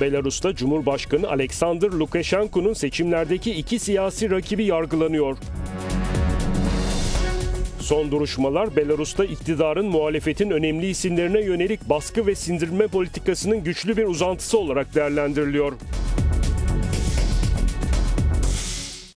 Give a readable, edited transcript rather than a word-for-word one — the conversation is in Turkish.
Belarus'ta Cumhurbaşkanı Alexander Lukashenko'nun seçimlerdeki iki siyasi rakibi yargılanıyor. Son duruşmalar Belarus'ta iktidarın muhalefetin önemli isimlerine yönelik baskı ve sindirme politikasının güçlü bir uzantısı olarak değerlendiriliyor.